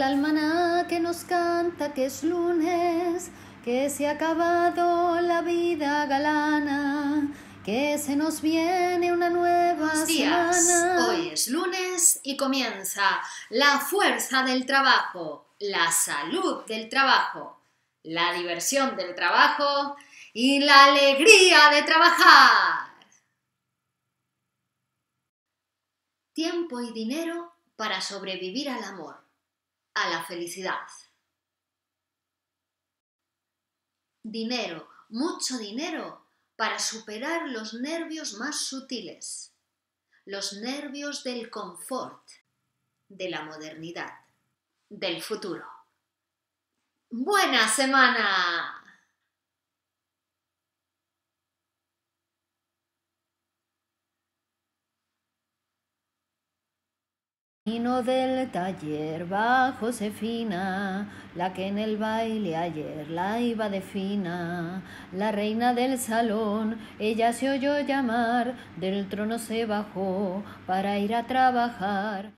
el almaná que nos canta que es lunes, que se ha acabado la vida galana, que se nos viene una nueva semana. Hoy es lunes y comienza la fuerza del trabajo, la salud del trabajo, la diversión del trabajo y la alegría de trabajar. Tiempo y dinero para sobrevivir al amor, a la felicidad. Dinero, mucho dinero, para superar los nervios más sutiles, los nervios del confort, de la modernidad, del futuro. ¡Buena semana! Camino del taller va Josefina, la que en el baile ayer la iba de fina. La reina del salón, ella se oyó llamar, del trono se bajó para ir a trabajar.